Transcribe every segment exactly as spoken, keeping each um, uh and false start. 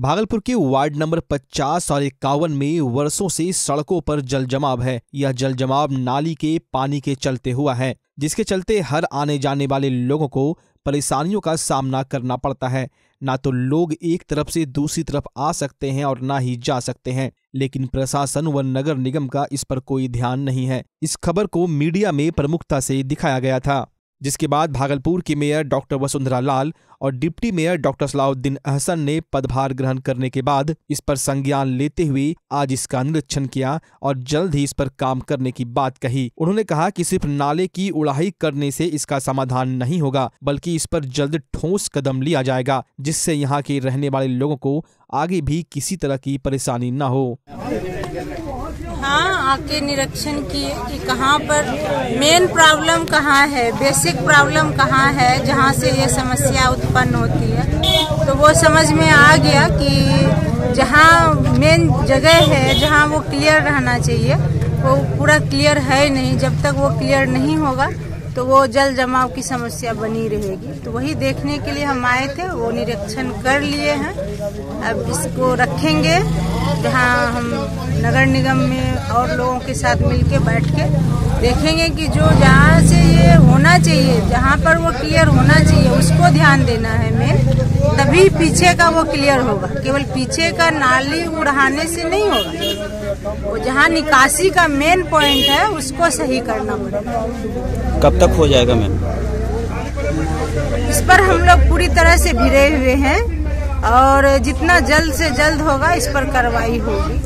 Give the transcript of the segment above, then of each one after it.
भागलपुर के ward number पचास और इक्यावन में वर्षों से सड़कों पर जलजमाव है। यह जलजमाव नाली के पानी के चलते हुआ है, जिसके चलते हर आने जाने वाले लोगों को परेशानियों का सामना करना पड़ता है। ना तो लोग एक तरफ से दूसरी तरफ आ सकते हैं और ना ही जा सकते हैं, लेकिन प्रशासन व नगर निगम का इस पर कोई ध्यान नहीं है। इस खबर को मीडिया में प्रमुखता से दिखाया गया था, जिसके बाद भागलपुर की मेयर डॉक्टर वसुंधरा लाल और deputy mayor doctor Salauddin Ahsan ने पदभार ग्रहण करने के बाद इस पर संज्ञान लेते हुए आज इसका निरीक्षण किया और जल्द ही इस पर काम करने की बात कही। उन्होंने कहा कि सिर्फ नाले की उड़ाही करने से इसका समाधान नहीं होगा, बल्कि इस पर जल्द ठोस कदम लिया जाएगा, जिससे यहाँ के रहने वाले लोगों को आगे भी किसी तरह की परेशानी न हो। हाँ, आके निरीक्षण की कहाँ पर मेन प्रॉब्लम कहाँ है, बेसिक प्रॉब्लम कहाँ है, जहाँ से ये समस्या उत्पन्न होती है, तो वो समझ में आ गया कि जहाँ मेन जगह है जहाँ वो क्लियर रहना चाहिए, वो पूरा क्लियर है नहीं। जब तक वो क्लियर नहीं होगा तो वो जल जमाव की समस्या बनी रहेगी। तो वही देखने के लिए हम आए थे, वो निरीक्षण कर लिए हैं। अब इसको रखेंगे जहाँ हम नगर निगम में और लोगों के साथ मिलके बैठ के देखेंगे कि जो जहाँ से ये होना चाहिए, जहाँ पर वो क्लियर होना चाहिए, उसको ध्यान देना है मेन, तभी पीछे का वो क्लियर होगा। केवल पीछे का नाली उड़ाने से नहीं होगा, वो जहाँ निकासी का मेन पॉइंट है उसको सही करना पड़ेगा। कब तक हो जाएगा मैम? इस पर हम लोग पूरी तरह से भिड़े हुए हैं और जितना जल्द से जल्द होगा इस पर कार्रवाई होगी।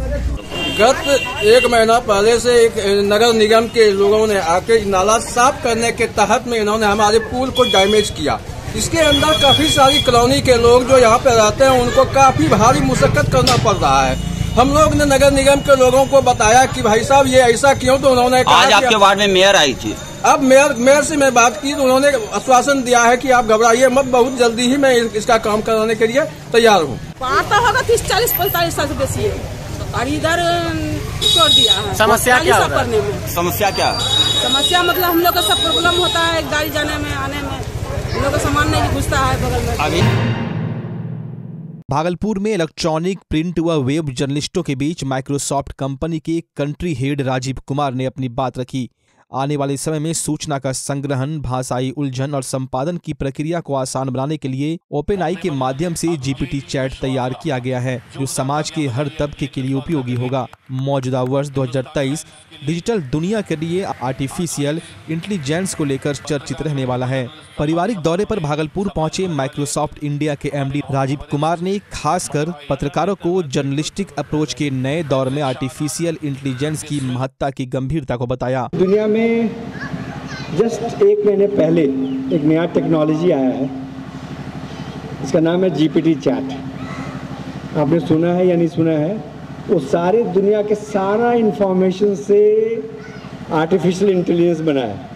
गत एक महीना पहले से एक नगर निगम के लोगों ने आके नाला साफ करने के तहत में इन्होंने हमारे पूल को डैमेज किया। इसके अंदर काफी सारी कॉलोनी के लोग जो यहाँ पे रहते हैं उनको काफी भारी मुशक्कत करना पड़ रहा है। हम लोग ने नगर निगम के लोगों को बताया कि भाई साहब ये ऐसा क्यों, तो उन्होंने कहा आज आपके वार्ड में मेयर आई थी, अब मेयर मेयर से मैं बात की तो उन्होंने आश्वासन दिया है कि आप घबराइए मत, बहुत जल्दी ही मैं इसका काम कराने के लिए तैयार हूँ। वहाँ तो होगा तीस चालीस पैंतालीस साल से बेसी है और इधर छोड़ दिया है। समस्या क्या करने में? समस्या क्या? समस्या मतलब हम लोग का सब प्रॉब्लम होता है, गाड़ी जाने में आने में हम लोग का सामान नहीं घुसता है बगल में। अभी भागलपुर में इलेक्ट्रॉनिक प्रिंट व वेब जर्नलिस्टों के बीच माइक्रोसॉफ्ट कंपनी के कंट्री हेड राजीव कुमार ने अपनी बात रखी। आने वाले समय में सूचना का संग्रहण, भाषाई उलझन और संपादन की प्रक्रिया को आसान बनाने के लिए ओपन ए आई के माध्यम से जी पी टी चैट तैयार किया गया है, जो समाज के हर तबके के लिए उपयोगी होगा। मौजूदा वर्ष दो हज़ार तेईस डिजिटल दुनिया के लिए आर्टिफिशियल इंटेलिजेंस को लेकर चर्चित रहने वाला है। पारिवारिक दौरे पर भागलपुर पहुंचे माइक्रोसॉफ्ट इंडिया के एम डी राजीव कुमार ने खासकर पत्रकारों को जर्नलिस्टिक अप्रोच के नए दौर में आर्टिफिशियल इंटेलिजेंस की महत्ता की गंभीरता को बताया। दुनिया में जस्ट एक महीने पहले एक नया टेक्नोलॉजी आया है, इसका नाम है जी पी टी चैट। आपने सुना है या नहीं सुना है? वो सारे दुनिया के सारा इंफॉर्मेशन से आर्टिफिशियल इंटेलिजेंस बना है।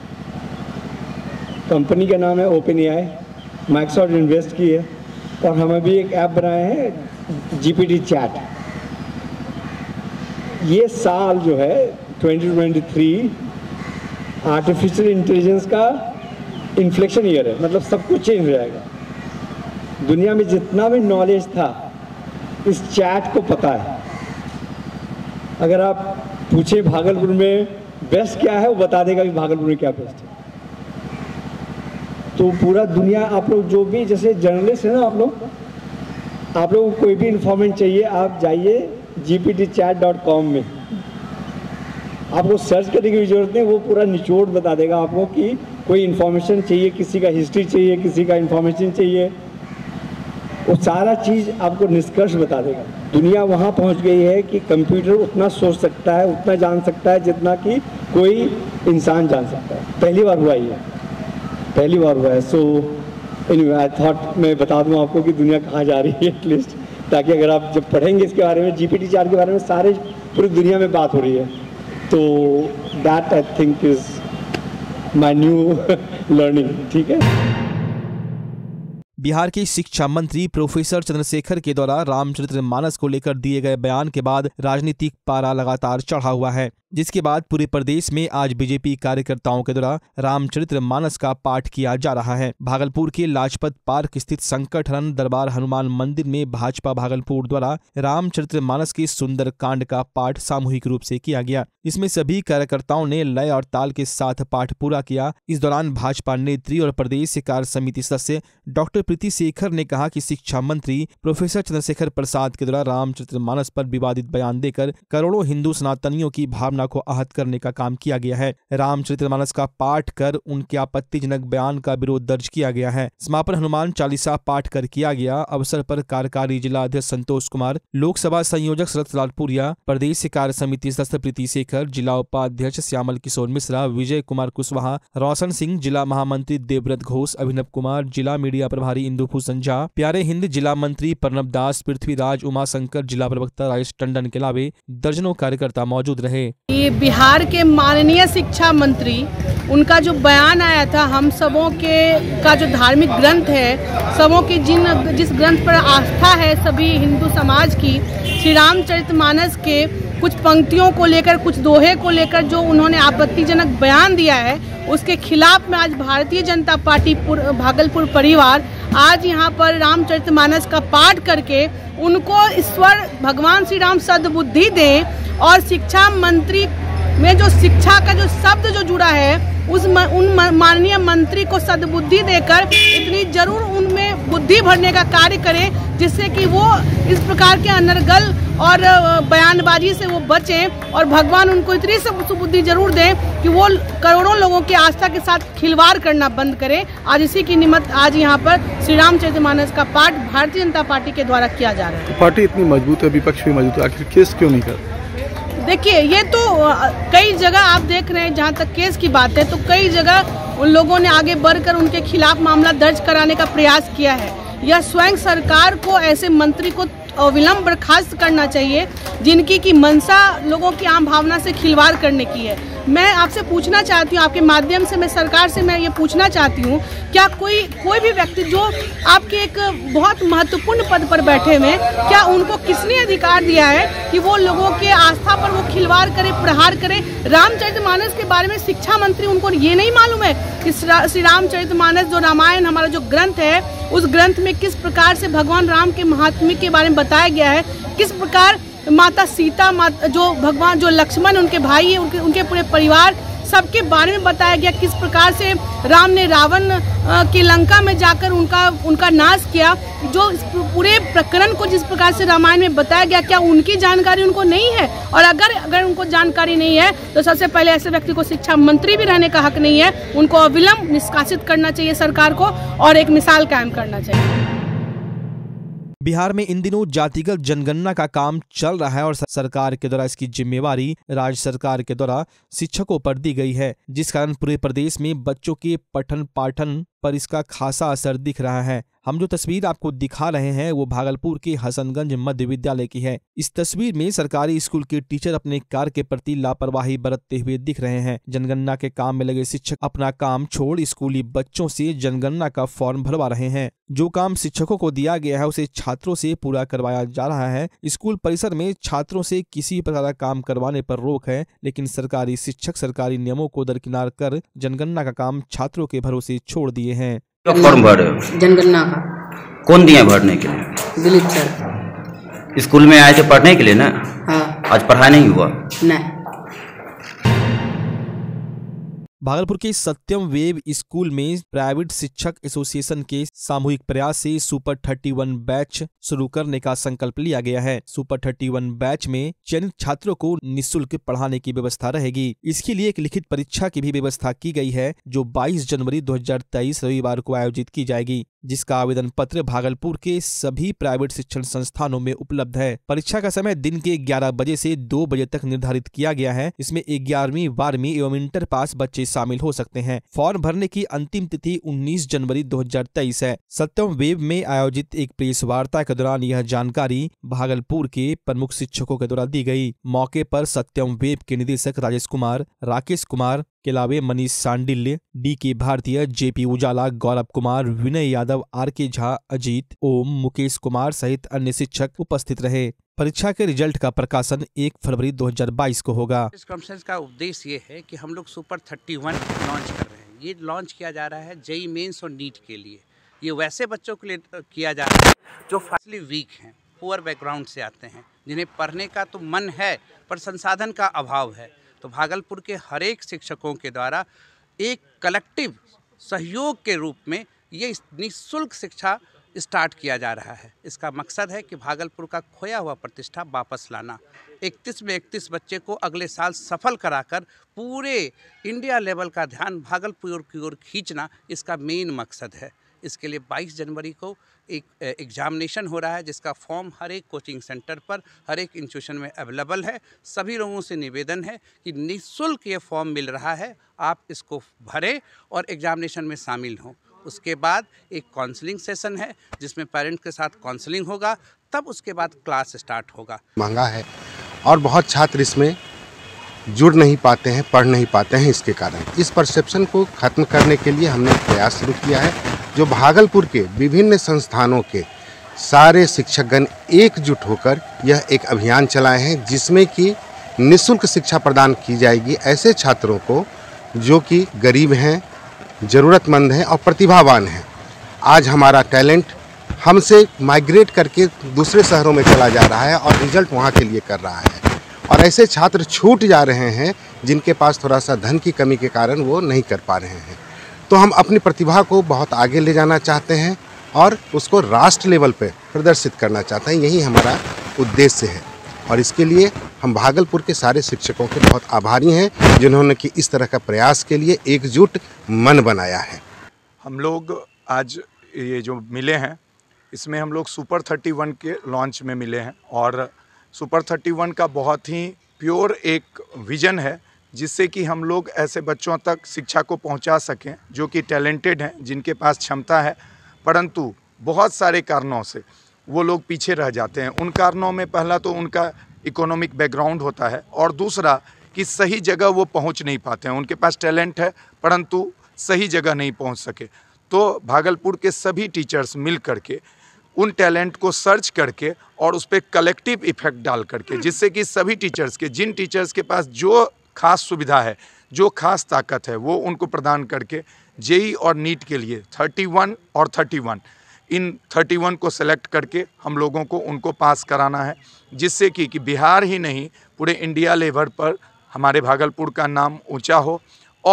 कंपनी का नाम है open A I, Microsoft invest की है और हमें भी एक ऐप बनाया है जी पी टी चैट। ये साल जो है twenty twenty three artificial intelligence का इन्फ्लेक्शन ईयर है, मतलब सब कुछ चेंज हो जाएगा। दुनिया में जितना भी नॉलेज था इस चैट को पता है। अगर आप पूछें भागलपुर में बेस्ट क्या है, वो बता देगा कि भागलपुर में क्या बेस्ट है। तो पूरा दुनिया, आप लोग जो भी जैसे जर्नलिस्ट है ना, आप लोग आप लोगों को कोई भी इन्फॉर्मेशन चाहिए, आप जाइए G P T chat dot com में, आपको सर्च करने की जरूरत नहीं, वो पूरा निचोड़ बता देगा आपको कि कोई इन्फॉर्मेशन चाहिए, किसी का हिस्ट्री चाहिए, किसी का इन्फॉर्मेशन चाहिए, वो सारा चीज़ आपको निष्कर्ष बता देगा। दुनिया वहाँ पहुँच गई है कि कंप्यूटर उतना सोच सकता है, उतना जान सकता है जितना कि कोई इंसान जान सकता है। पहली बार हुआ ये, पहली बार हुआ है। सो एनीवे आई थॉट मैं बता दूँ आपको कि दुनिया कहाँ जा रही है एटलीस्ट, ताकि अगर आप जब पढ़ेंगे इसके बारे में, जी पी टी चैट के बारे में सारे पूरी दुनिया में बात हो रही है, तो that I think is my new learning. ठीक है। बिहार के शिक्षा मंत्री प्रोफेसर चंद्रशेखर के द्वारा रामचरितमानस को लेकर दिए गए बयान के बाद राजनीतिक पारा लगातार चढ़ा हुआ है, जिसके बाद पूरे प्रदेश में आज बीजेपी कार्यकर्ताओं के द्वारा रामचरितमानस का पाठ किया जा रहा है। भागलपुर के लाजपत पार्क स्थित संकट हरण दरबार हनुमान मंदिर में भाजपा भागलपुर द्वारा रामचरितमानस के सुंदर कांड का पाठ सामूहिक रूप से किया गया। इसमें सभी कार्यकर्ताओं ने लय और ताल के साथ पाठ पूरा किया। इस दौरान भाजपा नेत्री और प्रदेश कार्य समिति सदस्य डॉक्टर प्रीति शेखर ने कहा कि शिक्षा मंत्री प्रोफेसर चंद्रशेखर प्रसाद के द्वारा रामचरितमानस पर विवादित बयान देकर करोड़ों हिंदू सनातनियों की भावना को आहत करने का काम किया गया है। रामचरितमानस का पाठ कर उनके आपत्तिजनक बयान का विरोध दर्ज किया गया है। समापन हनुमान चालीसा पाठ कर किया गया। अवसर पर कार्यकारी जिला अध्यक्ष संतोष कुमार, लोकसभा संयोजक शरत लाल, प्रदेश कार्य समिति सदस्य प्रीति शेखर, जिला उपाध्यक्ष श्यामल किशोर मिश्रा, विजय कुमार कुशवाहा, रोशन सिंह, जिला महामंत्री देवव्रत घोष, अभिनव कुमार, जिला मीडिया प्रभारी इंदुपुर संजा, प्यारे हिंद जिला मंत्री प्रणब दास, पृथ्वीराज, उमाशंकर, जिला प्रवक्ता राजेश टंडन के अलावे दर्जनों कार्यकर्ता मौजूद रहे। ये बिहार के माननीय शिक्षा मंत्री, उनका जो बयान आया था, हम सबों के का जो धार्मिक ग्रंथ है, सबों की जिन जिस ग्रंथ पर आस्था है सभी हिंदू समाज की, श्री रामचरितमानस के कुछ पंक्तियों को लेकर, कुछ दोहे को लेकर जो उन्होंने आपत्तिजनक बयान दिया है, उसके खिलाफ में आज भारतीय जनता पार्टी भागलपुर परिवार आज यहाँ पर रामचरितमानस का पाठ करके उनको ईश्वर भगवान श्री राम सद्बुद्धि दें और शिक्षा मंत्री में जो शिक्षा का जो शब्द जो जुड़ा है उस म, उन माननीय मंत्री को सद्बुद्धि देकर इतनी जरूर उनमें बुद्धि भरने का कार्य करें, जिससे कि वो इस प्रकार के अनर्गल और बयानबाजी से वो बचें और भगवान उनको इतनी सद्बुद्धि जरूर दें कि वो करोड़ों लोगों की आस्था के साथ खिलवाड़ करना बंद करें। आज इसी की निमित्त आज यहाँ पर श्री रामचरितमानस का पाठ भारतीय जनता पार्टी के द्वारा किया जा रहा है। पार्टी इतनी मजबूत है, विपक्ष भी मजबूत है, आखिर केस क्यों नहीं कर? देखिए, ये तो कई जगह आप देख रहे हैं, जहाँ तक केस की बात है तो कई जगह उन लोगों ने आगे बढ़कर उनके खिलाफ मामला दर्ज कराने का प्रयास किया है। यह स्वयं सरकार को ऐसे मंत्री को अविलंब बर्खास्त करना चाहिए जिनकी की मंशा लोगों की आम भावना से खिलवाड़ करने की है। मैं आपसे पूछना चाहती हूँ, आपके माध्यम से मैं सरकार से मैं ये पूछना चाहती हूँ, क्या कोई कोई भी व्यक्ति जो आपके एक बहुत महत्वपूर्ण पद पर बैठे हुए, क्या उनको किसने अधिकार दिया है कि वो लोगों के आस्था पर वो खिलवाड़ करे, प्रहार करे? रामचरितमानस के बारे में शिक्षा मंत्री उनको ये नहीं मालूम है कि श्री रामचरितमानस जो रामायण हमारा जो ग्रंथ है उस ग्रंथ में किस प्रकार से भगवान राम के महात्म्य के बारे में बताया गया है, किस प्रकार माता सीता, माता जो भगवान जो लक्ष्मण उनके भाई है, उनके उनके पूरे परिवार सबके बारे में बताया गया, किस प्रकार से राम ने रावण की लंका में जाकर उनका उनका नाश किया। जो इस पूरे प्रकरण को जिस प्रकार से रामायण में बताया गया, क्या उनकी जानकारी उनको नहीं है? और अगर अगर उनको जानकारी नहीं है तो सबसे पहले ऐसे व्यक्ति को शिक्षा मंत्री भी रहने का हक नहीं है। उनको अविलंब निष्कासित करना चाहिए सरकार को और एक मिसाल कायम करना चाहिए। बिहार में इन दिनों जातिगत जनगणना का काम चल रहा है और सरकार के द्वारा इसकी जिम्मेवारी राज्य सरकार के द्वारा शिक्षकों पर दी गई है, जिस कारण पूरे प्रदेश में बच्चों के पठन पाठन पर इसका खासा असर दिख रहा है। हम जो तस्वीर आपको दिखा रहे हैं वो भागलपुर के हसनगंज मध्य विद्यालय की है। इस तस्वीर में सरकारी स्कूल के टीचर अपने कार्य के प्रति लापरवाही बरतते हुए दिख रहे हैं। जनगणना के काम में लगे शिक्षक अपना काम छोड़ स्कूली बच्चों से जनगणना का फॉर्म भरवा रहे हैं। जो काम शिक्षकों को दिया गया है उसे छात्रों से पूरा करवाया जा रहा है। स्कूल परिसर में छात्रों से किसी प्रकार का काम करवाने पर रोक है, लेकिन सरकारी शिक्षक सरकारी नियमों को दरकिनार कर जनगणना का काम छात्रों के भरोसे छोड़ दिए हैं। फॉर्म भर जनगणना का कौन दिया भरने के लिए? दिलीप सर। स्कूल में आए थे पढ़ने के लिए ना? हाँ। आज पढ़ाई नहीं हुआ? नहीं। भागलपुर के सत्यम वेब स्कूल में प्राइवेट शिक्षक एसोसिएशन के सामूहिक प्रयास से सुपर इकतीस बैच शुरू करने का संकल्प लिया गया है। सुपर इकतीस बैच में चयनित छात्रों को निःशुल्क पढ़ाने की व्यवस्था रहेगी। इसके लिए एक लिखित परीक्षा की भी व्यवस्था की गई है जो बाईस जनवरी दो हजार तेईस रविवार को आयोजित की जाएगी, जिसका आवेदन पत्र भागलपुर के सभी प्राइवेट शिक्षण संस्थानों में उपलब्ध है। परीक्षा का समय दिन के ग्यारह बजे से दो बजे तक निर्धारित किया गया है। इसमें ग्यारहवीं, बारहवीं एवं इंटर पास बच्चे शामिल हो सकते हैं। फॉर्म भरने की अंतिम तिथि उन्नीस जनवरी दो हजार तेईस है। सत्यम वेब में आयोजित एक प्रेस वार्ता के दौरान यह जानकारी भागलपुर के प्रमुख शिक्षकों के द्वारा दी गयी। मौके पर सत्यम वेब के निदेशक राजेश कुमार, राकेश कुमार, के अलावे Manish Sandilya, D K Bhartiya, JP Ujala, Gaurav Kumar, Vinay Yadav, R K Jha, Ajit, ओम, मुकेश कुमार सहित अन्य शिक्षक उपस्थित रहे। परीक्षा के रिजल्ट का प्रकाशन एक फरवरी दो हजार बाईस को होगा। इस कॉन्फ्रेंस का उद्देश्य ये है कि हम लोग सुपर इकतीस लॉन्च कर रहे हैं। ये लॉन्च किया जा रहा है जेईई मेंस और नीट के लिए। ये वैसे बच्चों के लिए किया जा रहा है जो फाइनेंशियली वीक हैं, पुअर बैकग्राउंड से आते हैं, जिन्हें पढ़ने का तो मन है पर संसाधन का अभाव है। तो भागलपुर के हर एक शिक्षकों के द्वारा एक कलेक्टिव सहयोग के रूप में ये निःशुल्क शिक्षा स्टार्ट किया जा रहा है। इसका मकसद है कि भागलपुर का खोया हुआ प्रतिष्ठा वापस लाना। इकतीस में इकतीस बच्चे को अगले साल सफल कराकर पूरे इंडिया लेवल का ध्यान भागलपुर की ओर खींचना, इसका मेन मकसद है। इसके लिए बाईस जनवरी को एक एग्जामिनेशन हो रहा है, जिसका फॉर्म हर एक कोचिंग सेंटर पर, हर एक इंस्टीट्यूशन में अवेलेबल है। सभी लोगों से निवेदन है कि निःशुल्क ये फॉर्म मिल रहा है, आप इसको भरें और एग्जामिनेशन में शामिल हों। उसके बाद एक काउंसलिंग सेशन है जिसमें पेरेंट के साथ काउंसलिंग होगा, तब उसके बाद क्लास स्टार्ट होगा। महंगा है और बहुत छात्र इसमें जुड़ नहीं पाते हैं, पढ़ नहीं पाते हैं। इसके कारण इस परसेप्शन को खत्म करने के लिए हमने प्रयास शुरू किया है, जो भागलपुर के विभिन्न संस्थानों के सारे शिक्षकगण एकजुट होकर यह एक अभियान चलाए हैं, जिसमें कि निःशुल्क शिक्षा प्रदान की जाएगी ऐसे छात्रों को जो कि गरीब हैं, ज़रूरतमंद हैं और प्रतिभावान हैं। आज हमारा टैलेंट हमसे माइग्रेट करके दूसरे शहरों में चला जा रहा है और रिजल्ट वहाँ के लिए कर रहा है, और ऐसे छात्र छूट जा रहे हैं जिनके पास थोड़ा सा धन की कमी के कारण वो नहीं कर पा रहे हैं। तो हम अपनी प्रतिभा को बहुत आगे ले जाना चाहते हैं और उसको राष्ट्र लेवल पे प्रदर्शित करना चाहते हैं। यही हमारा उद्देश्य है और इसके लिए हम भागलपुर के सारे शिक्षकों के बहुत आभारी हैं, जिन्होंने कि इस तरह का प्रयास के लिए एकजुट मन बनाया है। हम लोग आज ये जो मिले हैं, इसमें हम लोग सुपर इकतीस के लॉन्च में मिले हैं और सुपर इकतीस का बहुत ही प्योर एक विजन है, जिससे कि हम लोग ऐसे बच्चों तक शिक्षा को पहुंचा सकें जो कि टैलेंटेड हैं, जिनके पास क्षमता है, परंतु बहुत सारे कारणों से वो लोग पीछे रह जाते हैं। उन कारणों में पहला तो उनका इकोनॉमिक बैकग्राउंड होता है और दूसरा कि सही जगह वो पहुंच नहीं पाते हैं। उनके पास टैलेंट है परंतु सही जगह नहीं पहुँच सके। तो भागलपुर के सभी टीचर्स मिल करके उन टैलेंट को सर्च करके और उस पर कलेक्टिव इफेक्ट डाल करके, जिससे कि सभी टीचर्स के, जिन टीचर्स के पास जो खास सुविधा है, जो खास ताकत है, वो उनको प्रदान करके जेई और नीट के लिए इकतीस और इकतीस इन इकतीस को सेलेक्ट करके हम लोगों को उनको पास कराना है, जिससे कि, कि बिहार ही नहीं पूरे इंडिया लेवल पर हमारे भागलपुर का नाम ऊंचा हो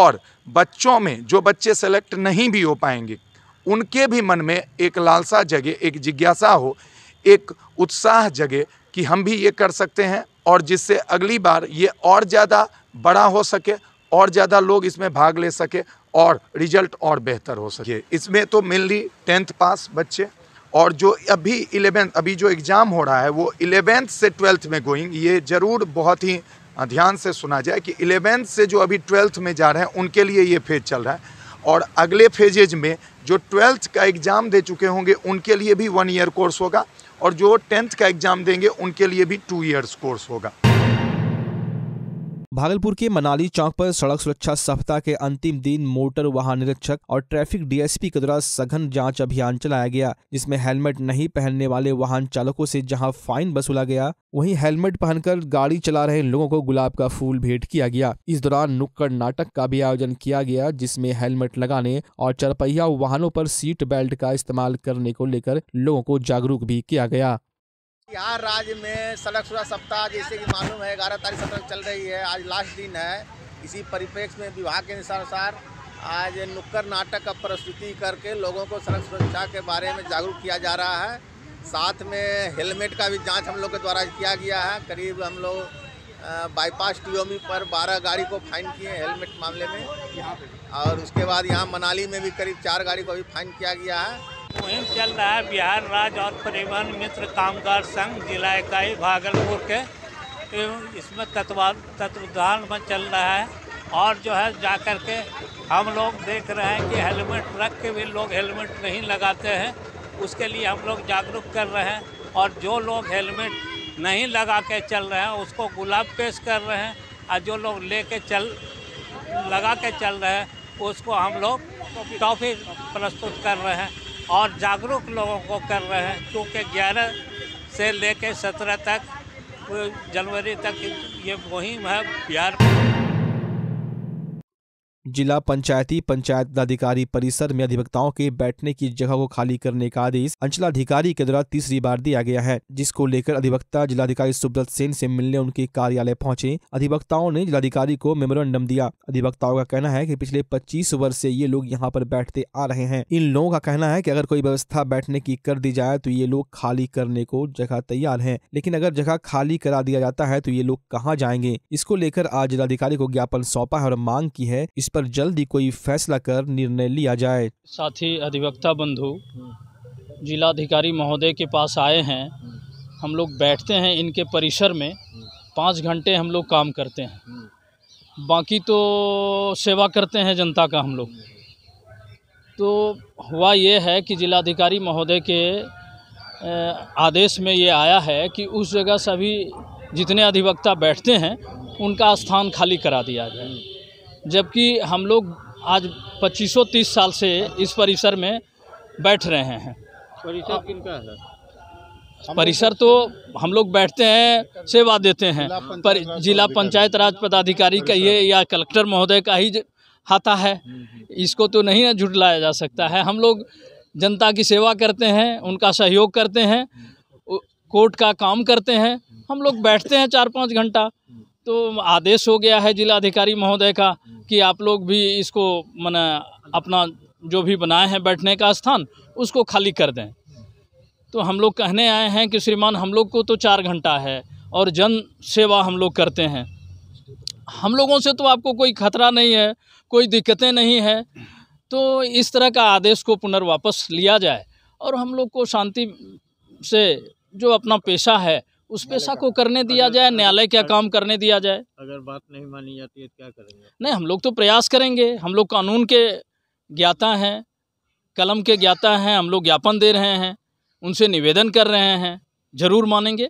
और बच्चों में जो बच्चे सेलेक्ट नहीं भी हो पाएंगे उनके भी मन में एक लालसा जगे, एक जिज्ञासा हो, एक उत्साह जगे कि हम भी ये कर सकते हैं, और जिससे अगली बार ये और ज़्यादा बड़ा हो सके और ज़्यादा लोग इसमें भाग ले सके और रिजल्ट और बेहतर हो सके। इसमें तो मेनली टेंथ पास बच्चे और जो अभी इलेवेंथ, अभी जो एग्ज़ाम हो रहा है वो इलेवेंथ से ट्वेल्थ में गोइंग, ये ज़रूर बहुत ही ध्यान से सुना जाए कि इलेवेंथ से जो अभी ट्वेल्थ में जा रहे हैं उनके लिए ये फेज चल रहा है, और अगले फेजेज में जो ट्वेल्थ का एग्ज़ाम दे चुके होंगे उनके लिए भी वन ईयर कोर्स होगा और जो टेंथ का एग्ज़ाम देंगे उनके लिए भी टू ईयर्स कोर्स होगा। भागलपुर के मनाली चौक पर सड़क सुरक्षा सप्ताह के अंतिम दिन मोटर वाहन निरीक्षक और ट्रैफिक डीएसपी के द्वारा सघन जांच अभियान चलाया गया, जिसमें हेलमेट नहीं पहनने वाले वाहन चालकों से जहां फाइन वसूला गया, वहीं हेलमेट पहनकर गाड़ी चला रहे लोगों को गुलाब का फूल भेंट किया गया। इस दौरान नुक्कड़ नाटक का भी आयोजन किया गया, जिसमें हेलमेट लगाने और चरपहिया वाहनों पर सीट बेल्ट का इस्तेमाल करने को लेकर लोगों को जागरूक भी किया गया। बिहार राज्य में सड़क सुरक्षा सप्ताह, जैसे कि मालूम है, ग्यारह तारीख सड़क चल रही है, आज लास्ट दिन है। इसी परिप्रेक्ष्य में विभाग के अनुसार आज नुक्कड़ नाटक का प्रस्तुति करके लोगों को सड़क सुरक्षा के बारे में जागरूक किया जा रहा है। साथ में हेलमेट का भी जांच हम लोग के द्वारा किया गया है। करीब हम लोग बाईपास टीओमी पर बारह गाड़ी को फाइन किए हेलमेट मामले में, और उसके बाद यहाँ मनाली में भी करीब चार गाड़ी को भी फाइन किया गया है। मुहिम चल रहा है बिहार राज्य और परिवहन मित्र कामगार संघ जिला इकाई भागलपुर के इसमें तत्वा तत्वाधान में चल रहा है, और जो है जाकर के हम लोग देख रहे हैं कि हेलमेट रख के भी लोग हेलमेट नहीं लगाते हैं, उसके लिए हम लोग जागरूक कर रहे हैं, और जो लोग हेलमेट नहीं लगा के चल रहे हैं उसको गुलाब पेश कर रहे हैं, और जो लोग ले के चल लगा के चल रहे हैं उसको हम लोग टॉफी प्रस्तुत कर रहे हैं और जागरूक लोगों को कर रहे हैं, क्योंकि ग्यारह से लेकर सत्रह तक जनवरी तक ये मुहिम है बिहार। जिला पंचायती पंचायत पदाधिकारी परिसर में अधिवक्ताओं के बैठने की जगह को खाली करने का आदेश अंचलाधिकारी के द्वारा तीसरी बार दिया गया है, जिसको लेकर अधिवक्ता जिलाधिकारी सुब्रत सेन से मिलने उनके कार्यालय पहुंचे। अधिवक्ताओं ने जिलाधिकारी को मेमोरेंडम दिया। अधिवक्ताओं का कहना है कि पिछले पच्चीस वर्ष से ये लोग यहाँ पर बैठते आ रहे हैं। इन लोगों का कहना है कि अगर कोई व्यवस्था बैठने की कर दी जाए तो ये लोग खाली करने को जगह तैयार है, लेकिन अगर जगह खाली करा दिया जाता है तो ये लोग कहाँ जाएंगे। इसको लेकर आज जिलाधिकारी को ज्ञापन सौंपा है और मांग की है इस पर जल्दी कोई फैसला कर निर्णय लिया जाए। साथी अधिवक्ता बंधु जिलाधिकारी महोदय के पास आए हैं, हम लोग बैठते हैं इनके परिसर में, पाँच घंटे हम लोग काम करते हैं, बाकी तो सेवा करते हैं जनता का हम लोग। तो हुआ ये है कि जिलाधिकारी महोदय के आदेश में ये आया है कि उस जगह सभी जितने अधिवक्ता बैठते हैं उनका स्थान खाली करा दिया जाए, जबकि हम लोग आज पच्चीसों तीस साल से इस परिसर में बैठ रहे हैं। परिसर किनका है? परिसर तो हम लोग बैठते हैं, सेवा देते हैं, पर जिला पंचायत राज पदाधिकारी का ये या कलेक्टर महोदय का ही हाथा है, इसको तो नहीं झुटलाया जा सकता है। हम लोग जनता की सेवा करते हैं, उनका सहयोग करते हैं, कोर्ट का काम करते हैं, हम लोग बैठते हैं चार पाँच घंटा। तो आदेश हो गया है जिलाधिकारी महोदय का कि आप लोग भी इसको माना अपना जो भी बनाए हैं बैठने का स्थान उसको खाली कर दें। तो हम लोग कहने आए हैं कि श्रीमान हम लोग को तो चार घंटा है और जन सेवा हम लोग करते हैं, हम लोगों से तो आपको कोई खतरा नहीं है, कोई दिक्कतें नहीं है, तो इस तरह का आदेश को पुनर्वापस लिया जाए और हम लोग को शांति से जो अपना पेशा है उस पेशा को करने दिया जाए, न्यायालय का काम करने दिया जाए। अगर बात नहीं मानी जाती है तो क्या करेंगे? नहीं, हम लोग तो प्रयास करेंगे, हम लोग कानून के ज्ञाता हैं, कलम के ज्ञाता हैं, हम लोग ज्ञापन दे रहे हैं, उनसे निवेदन कर रहे हैं, जरूर मानेंगे।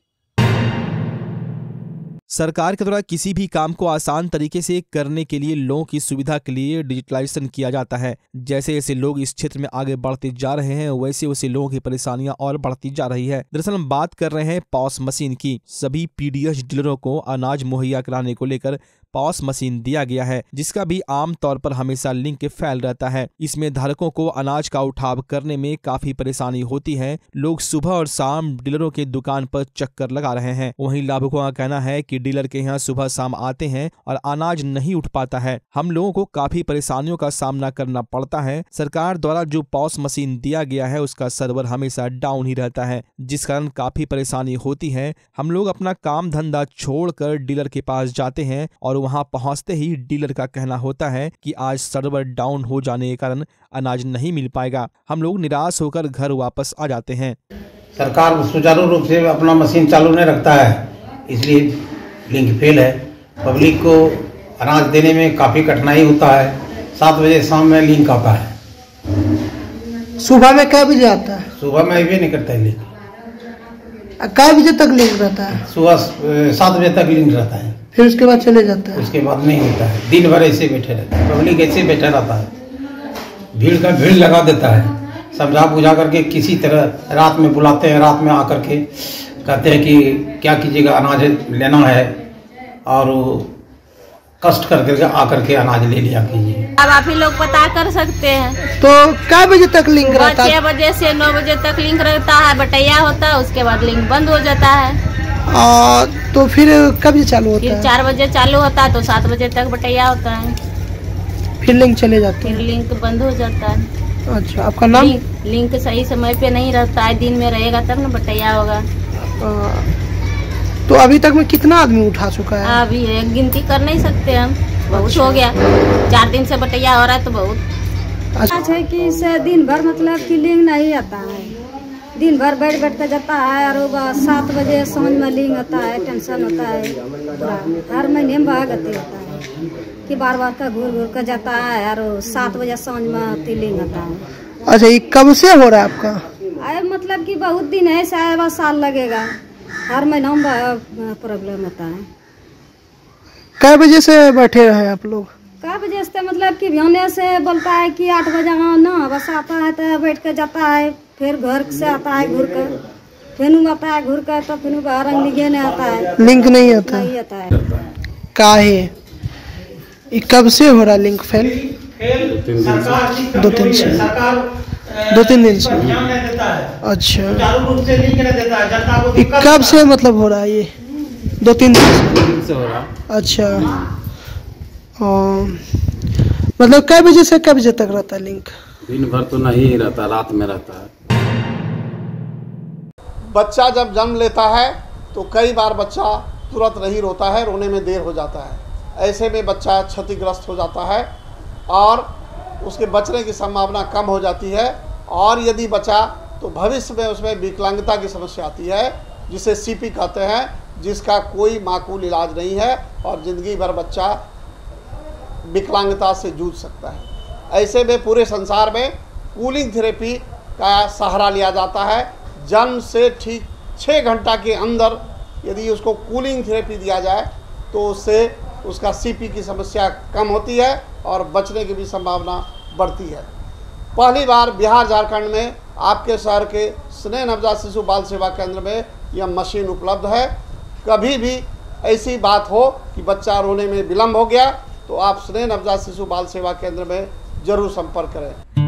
सरकार के द्वारा किसी भी काम को आसान तरीके से करने के लिए लोगों की सुविधा के लिए डिजिटलाइजेशन किया जाता है। जैसे जैसे लोग इस क्षेत्र में आगे बढ़ते जा रहे हैं वैसे वैसे लोगों की परेशानियां और बढ़ती जा रही है। दरअसल हम बात कर रहे हैं पॉस मशीन की। सभी पीडीएस डीलरों को अनाज मुहैया कराने को लेकर पॉस मशीन दिया गया है, जिसका भी आम तौर पर हमेशा लिंक फैल रहता है। इसमें धारकों को अनाज का उठाव करने में काफी परेशानी होती है। लोग सुबह और शाम डीलरों के दुकान पर चक्कर लगा रहे हैं। वहीं लाभुकों का कहना है कि डीलर के यहाँ सुबह शाम आते हैं और अनाज नहीं उठ पाता है, हम लोगों को काफी परेशानियों का सामना करना पड़ता है। सरकार द्वारा जो पॉस मशीन दिया गया है उसका सर्वर हमेशा डाउन ही रहता है, जिस कारण काफी परेशानी होती है। हम लोग अपना काम धंधा छोड़कर डीलर के पास जाते हैं और वहां पहुंचते ही डीलर का कहना होता है कि आज सर्वर डाउन हो जाने के कारण अनाज नहीं मिल पाएगा। हम लोग निराश होकर घर वापस आ जाते हैं। सरकार सुचारू रूप से अपना मशीन चालू नहीं रखता है, इसलिए लिंक फेल है। पब्लिक को अनाज देने में काफी कठिनाई होता है। सात बजे शाम में लिंक आता है, सुबह में कै बजे आता है? सुबह में भी नहीं करता है लिंक। कै बजे तक लिंक रहता है? सुबह सात बजे तक लिंक रहता है, फिर उसके बाद चले जाता है, उसके बाद नहीं होता है। दिन भर ऐसे बैठे रहता है, पब्लिक ऐसे बैठा रहता है, भीड़ का भीड़ लगा देता है। समझा बुझा करके किसी तरह रात में बुलाते हैं, रात में आकर के कहते हैं कि क्या कीजिएगा, अनाज लेना है, और कष्ट कर करके आकर के अनाज ले लिया कीजिए। अब आप ही लोग पता कर सकते हैं। तो क्या बजे तक लिंक रहता है? छह बजे से नौ बजे तक लिंक रहता है, बटैया होता है, उसके बाद लिंक बंद हो जाता है। आ, तो फिर कब चालू होता है? चार बजे चालू होता है तो सात बजे तक बटैया होता है, फिर लिंक चले जाते हैं, फिर लिंक बंद हो जाता है। अच्छा, आपका नाम? लिंक सही समय पे नहीं रहता है, दिन में रहेगा तब न बटैया होगा। तो अभी तक में कितना आदमी उठा चुका है? अभी एक गिनती कर नहीं सकते हम, बहुत हो गया, चार दिन से बटैया हो रहा है तो बहुत। अच्छा है कि इससे दिन भर मतलब कि लिंग नहीं आता है, दिन भर बैठ बैठ के जाता है और सात बजे सांझ में लिंग आता है, टेंशन होता है पूरा, हर महीने में बहुत गति होता है कि बार बार का घूर घूर कर जाता है और सात बजे सांझ में लिंग आता है। अच्छा, ये कब से हो रहा है आपका? अरे मतलब कि बहुत दिन है, शायद साल लगेगा, हर महीना में प्रॉब्लम होता है। कै बजे से बैठे रहे आप लोग? का बजे से मतलब कि भ्याने से बोलता है कि आठ बजे हाँ ना बस आता है तो बैठ कर जाता है, फिर घर से आता है घूर कर, फिर आता है घूर कर तो फिर रंग लिखे नहीं आता है, लिंक नहीं आता नहीं आता है, का है कब से हो रहा लिंक फेल? दो तीन से दो तीन दिन से। अच्छा कब से मतलब हो रहा है ये? दो तीन दिन से हो रहा। अच्छा मतलब कई बजे से कई बजे तक रहता है लिंक? दिन भर तो नहीं रहता, रात में रहता है। बच्चा जब जन्म लेता है तो कई बार बच्चा तुरंत नहीं रोता है, रोने में देर हो जाता है। ऐसे में बच्चा क्षतिग्रस्त हो जाता है और उसके बचने की संभावना कम हो जाती है, और यदि बचा तो भविष्य में उसमें विकलांगता की समस्या आती है जिसे सीपी कहते हैं, जिसका कोई माकूल इलाज नहीं है और ज़िंदगी भर बच्चा विकलांगता से जूझ सकता है। ऐसे में पूरे संसार में कूलिंग थेरेपी का सहारा लिया जाता है। जन्म से ठीक छः घंटा के अंदर यदि उसको कूलिंग थेरेपी दिया जाए तो उससे उसका सीपी की समस्या कम होती है और बचने की भी संभावना बढ़ती है। पहली बार बिहार झारखंड में आपके शहर के स्नेह नवजात शिशु बाल सेवा केंद्र में यह मशीन उपलब्ध है। कभी भी ऐसी बात हो कि बच्चा रोने में विलम्ब हो गया तो आप स्नेह नवजात शिशु बाल सेवा केंद्र में जरूर संपर्क करें।